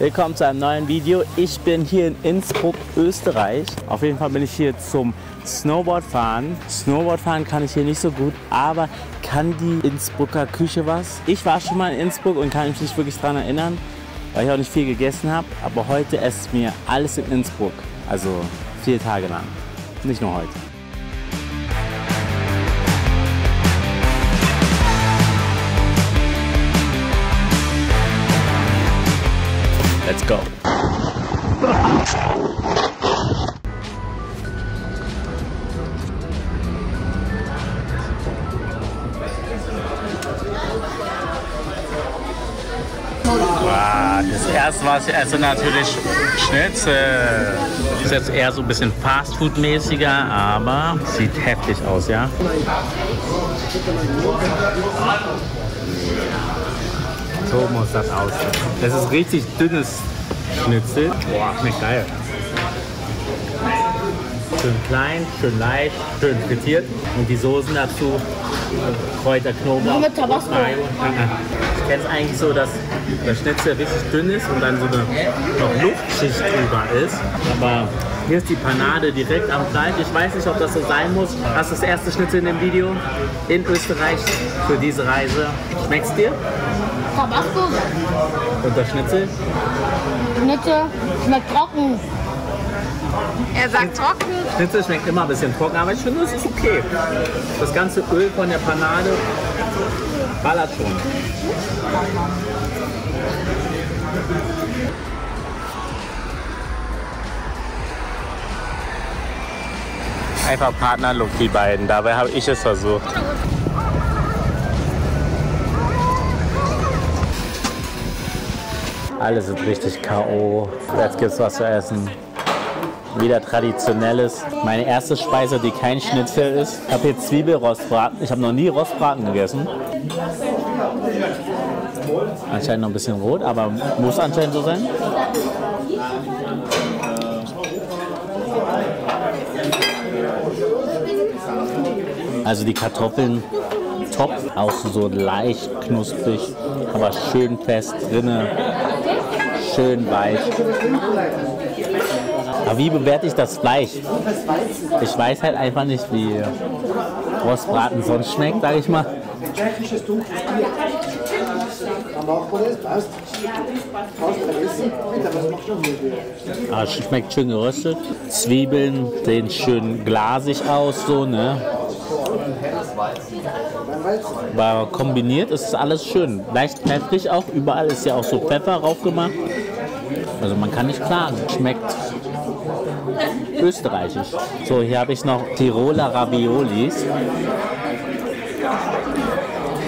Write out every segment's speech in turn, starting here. Willkommen zu einem neuen Video. Ich bin hier in Innsbruck, Österreich. Auf jeden Fall bin ich hier zum Snowboardfahren. Snowboardfahren kann ich hier nicht so gut, aber kann die Innsbrucker Küche was? Ich war schon mal in Innsbruck und kann mich nicht wirklich daran erinnern, weil ich auch nicht viel gegessen habe. Aber heute esse ich mir alles in Innsbruck, also 4 Tage lang, nicht nur heute. Let's go. Wow, das erste, was ich esse, natürlich Schnitzel. Das ist jetzt eher so ein bisschen Fastfood-mäßiger, aber sieht heftig aus, ja? So muss das aussehen. Das ist richtig dünnes Schnitzel. Boah, schmeckt geil. Schön klein, schön leicht, schön frittiert. Und die Soßen dazu, Kräuter, Knoblauch. Nur mit Tabasco. Ich kenne es eigentlich so, dass der Schnitzel richtig dünn ist und dann so eine noch Luftschicht drüber ist. Aber hier ist die Panade direkt am Fleisch. Ich weiß nicht, ob das so sein muss. Das ist das erste Schnitzel in dem Video in Österreich für diese Reise. Schmeckt's dir? Tabasco. Und das Schnitzel? Schnitzel schmeckt trocken. Er sagt trocken. Schnitzel schmeckt immer ein bisschen trocken, aber ich finde, es ist okay. Das ganze Öl von der Panade ballert schon. Einfach Partnerlook, die beiden. Dabei habe ich es versucht. Alle sind richtig K.O. Jetzt gibt's was zu essen. Wieder traditionelles. Meine erste Speise, die kein Schnitzel ist. Ich habe hier Zwiebelrostbraten. Ich habe noch nie Rostbraten gegessen. Anscheinend noch ein bisschen rot, aber muss anscheinend so sein. Also die Kartoffeln top, auch so leicht knusprig, aber schön fest drinne, schön weich. Aber wie bewerte ich das Fleisch? Ich weiß halt einfach nicht, wie Rostbraten sonst schmeckt, sage ich mal. Ah, schmeckt schön geröstet. Zwiebeln sehen schön glasig aus, so, ne? Aber kombiniert ist alles schön. Leicht pfeffrig auch. Überall ist ja auch so Pfeffer raufgemacht. Also man kann nicht klagen. Schmeckt österreichisch. So, hier habe ich noch Tiroler Raviolis.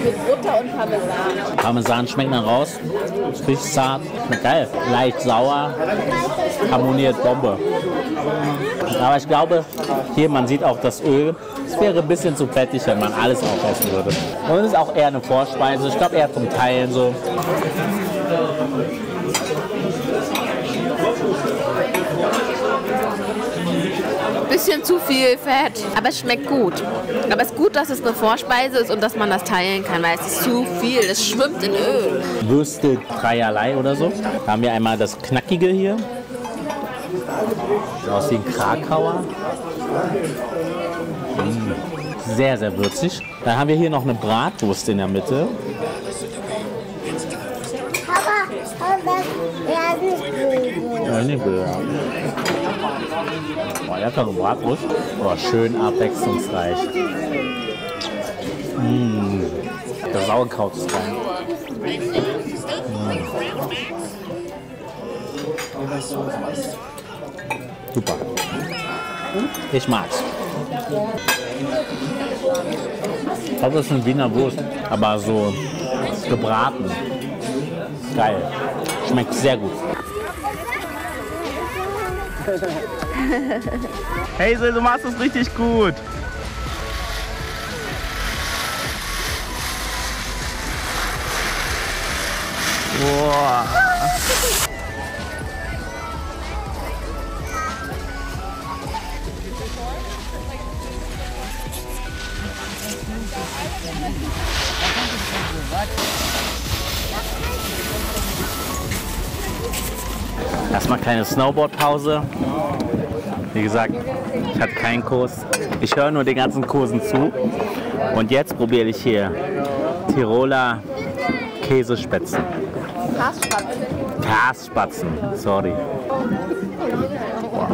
Mit Butter und Parmesan. Parmesan schmeckt man raus. Ist richtig zart. Schmeckt geil. Leicht sauer. Harmoniert Bombe. Aber ich glaube, hier, man sieht auch das Öl. Es wäre ein bisschen zu fettig, wenn man alles aufessen würde. Und es ist auch eher eine Vorspeise. Ich glaube, eher zum Teilen so. Bisschen zu viel Fett, aber es schmeckt gut. Aber es ist gut, dass es eine Vorspeise ist und dass man das teilen kann, weil es ist zu viel, es schwimmt in Öl. Würste dreierlei oder so. Da haben wir einmal das Knackige hier. Aus den Krakauer. Sehr, sehr würzig. Dann haben wir hier noch eine Bratwurst in der Mitte. Boah, leckere Bratwurst. Boah, schön abwechslungsreich. Das Sauerkraut ist geil. Super. Ich mag's. Ich glaube, das ist eine Wiener Wurst, aber so gebraten. Geil. Schmeckt sehr gut. Hey, du machst das richtig gut. Boah. Erstmal kleine Snowboardpause. Wie gesagt, ich hatte keinen Kurs. Ich höre nur den ganzen Kursen zu. Und jetzt probiere ich hier Tiroler Kässpatzen. Kässpatzen, sorry. Wow.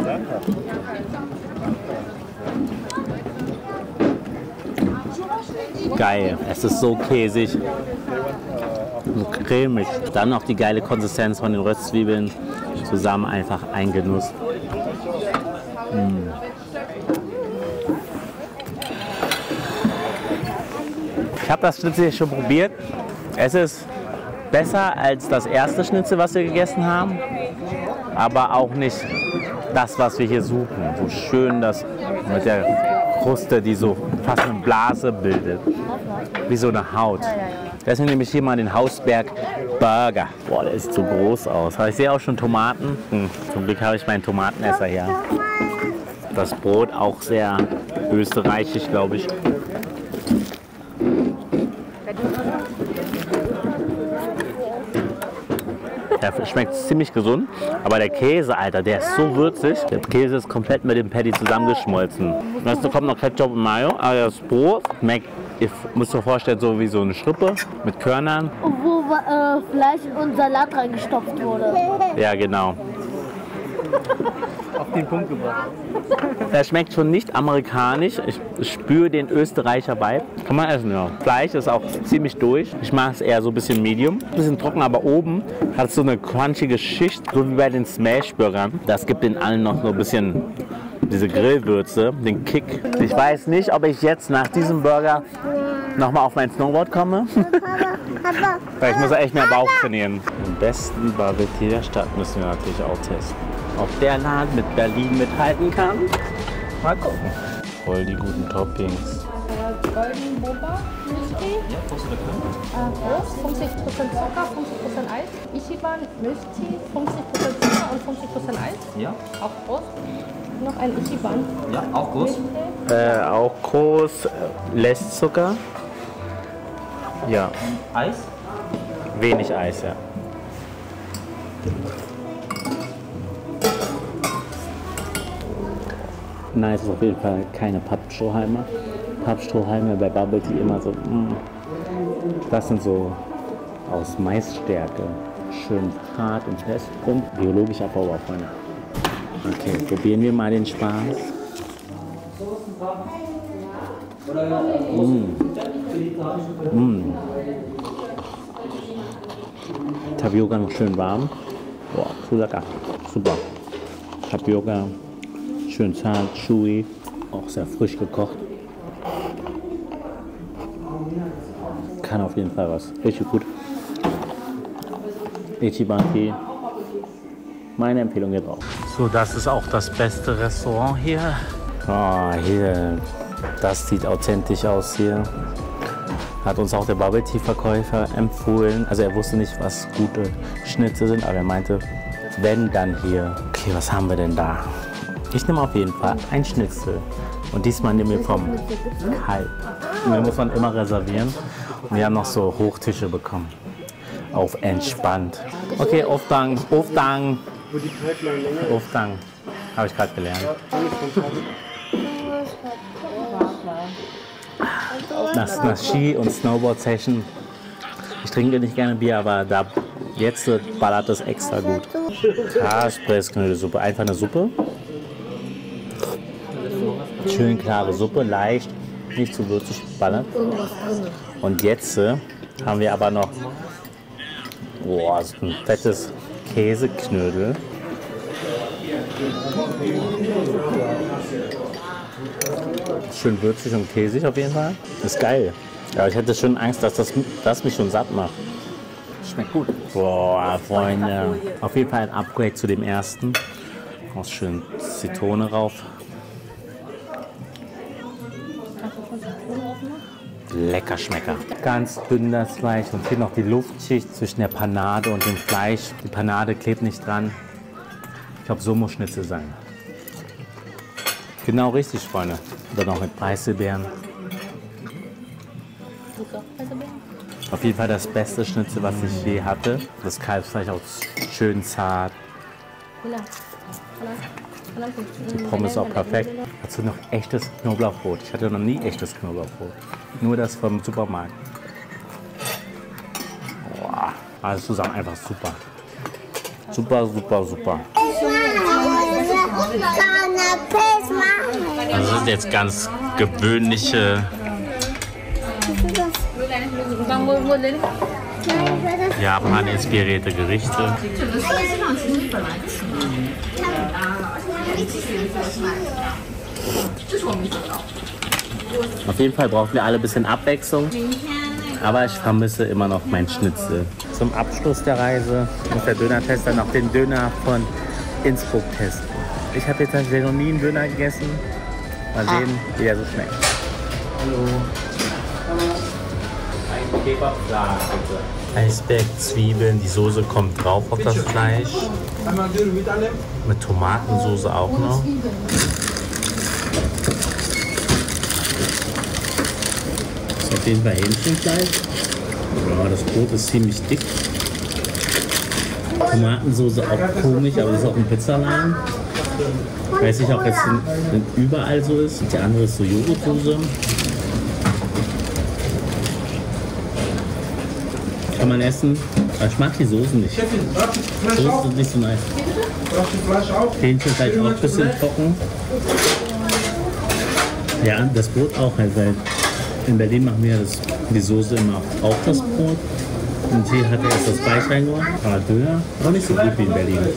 Geil, es ist so käsig, so cremig. Dann noch die geile Konsistenz von den Röstzwiebeln, zusammen einfach ein Genuss. Ich habe das Schnitzel hier schon probiert. Es ist besser als das erste Schnitzel, was wir gegessen haben, aber auch nicht das, was wir hier suchen. So schön das mit der Kruste, die so fast eine Blase bildet, wie so eine Haut. Deswegen nehme ich hier mal den Hausberg Burger. Boah, der sieht so groß aus. Aber ich sehe auch schon Tomaten. Zum Glück habe ich meinen Tomatenesser hier. Das Brot auch sehr österreichisch, glaube ich. Der schmeckt ziemlich gesund, aber der Käse, Alter, der ist so würzig. Der Käse ist komplett mit dem Patty zusammengeschmolzen. Jetzt kommt noch Ketchup und Mayo, aber das Brot schmeckt, ihr müsst euch vorstellen, so wie so eine Schrippe mit Körnern. Wo Fleisch und Salat reingestopft wurde. Ja, genau. Auf den Punkt gebracht. Der schmeckt schon nicht amerikanisch. Ich spüre den Österreicher Vibe. Kann man essen, ja. Fleisch ist auch ziemlich durch. Ich mag es eher so ein bisschen medium. Ein bisschen trocken, aber oben hat es so eine crunchige Schicht, so wie bei den Smash-Burgern. Das gibt den allen noch so ein bisschen diese Grillwürze, den Kick. Ich weiß nicht, ob ich jetzt nach diesem Burger nochmal auf mein Snowboard komme. Weil ich muss echt mehr Bauch trainieren. Den besten Barbecue der Stadt müssen wir natürlich auch testen. Ob der Laden mit Berlin mithalten kann. Mal gucken. Voll die guten Toppings. Golden Boba, Milchtee. Ja, kostet Wurst, 50% Zucker, 50% Eis. Ichiban, Milchtee, 50% Zucker und 50% Eis. Ja. Auch groß. Noch ein Ichiban. Ja, auch groß. Auch groß, less Zucker. Ja. Eis? Wenig Eis, ja. Nein, es ist auf jeden Fall keine Pappstrohhalme. Pappstrohhalme bei Bubble Tea immer so, das sind so aus Maisstärke. Schön hart und fest und biologischer Abbaubar, Freunde. Okay, probieren wir mal den Spaß. Tapioca noch schön warm. Boah, so lecker. Super. Tapioca. Schön zart, chewy, auch sehr frisch gekocht. Kann auf jeden Fall was. Richtig gut. Ichiban-Tee. Meine Empfehlung geht auch. So, das ist auch das beste Restaurant hier. Oh, hier. Das sieht authentisch aus hier. Hat uns auch der Bubble-Tea-Verkäufer empfohlen. Also er wusste nicht, was gute Schnitze sind, aber er meinte, wenn, dann hier. Okay, was haben wir denn da? Ich nehme auf jeden Fall ein Schnitzel und diesmal nehme ich vom Kalb. Den muss man immer reservieren. Und wir haben noch so Hochtische bekommen. Auf entspannt. Okay, Aufdang, Aufdang. Aufdang, habe ich gerade gelernt. Das ist eine Ski- und Snowboard-Session. Ich trinke nicht gerne Bier, aber da jetzt ballert es extra gut. Käsepressknödelsuppe, einfach eine Suppe. Schön klare Suppe, leicht, nicht zu würzig, ballert. Und jetzt haben wir aber noch so ein fettes Käseknödel. Schön würzig und käsig auf jeden Fall. Ist geil. Aber ich hätte schon Angst, dass das mich schon satt macht. Schmeckt gut. Boah, Freunde. Auf jeden Fall ein Upgrade zu dem ersten. Auch schön Zitrone rauf. Lecker Schmecker. Ganz dünn das Fleisch und fehlt noch die Luftschicht zwischen der Panade und dem Fleisch. Die Panade klebt nicht dran. Ich glaube, so muss Schnitzel sein. Genau richtig, Freunde. Dann noch mit Preiselbeeren. Auf jeden Fall das beste Schnitzel, was ich je hatte. Das Kalbsfleisch auch schön zart. Die Pommes ist auch perfekt. Dazu noch echtes Knoblauchbrot. Ich hatte noch nie echtes Knoblauchbrot. Nur das vom Supermarkt. Boah, alles zusammen einfach super. Super, super, super. Also das ist jetzt ganz gewöhnliche... Japan inspirierte Gerichte. Auf jeden Fall brauchen wir alle ein bisschen Abwechslung. Aber ich vermisse immer noch mein Schnitzel. Zum Abschluss der Reise muss der Döner-Tester noch den Döner von Innsbruck testen. Ich habe jetzt einen Jeromin Döner gegessen. Mal sehen, wie der so schmeckt. Hallo. Ein Kebabfleisch, bitte. Eisberg, Zwiebeln, die Soße kommt drauf auf das Fleisch. Mit Tomatensauce auch noch. Auf jeden Fall Hähnchenfleisch. Oh, das Brot ist ziemlich dick. Tomatensoße auch komisch, aber das ist auch ein Pizzaladen. Ich weiß nicht, ob das überall so ist. Die andere ist so Joghurtsoße. Kann man essen, aber ich mag die Soßen nicht. Die Soßen sind nicht so nice. Hähnchenfleisch auch ein bisschen trocken. Ja, das Brot auch halt, weil in Berlin machen wir die Soße immer auf das Brot. Und hier hat er erst das Fleisch reingemacht. Aber Döner auch nicht so gut wie in Berlin.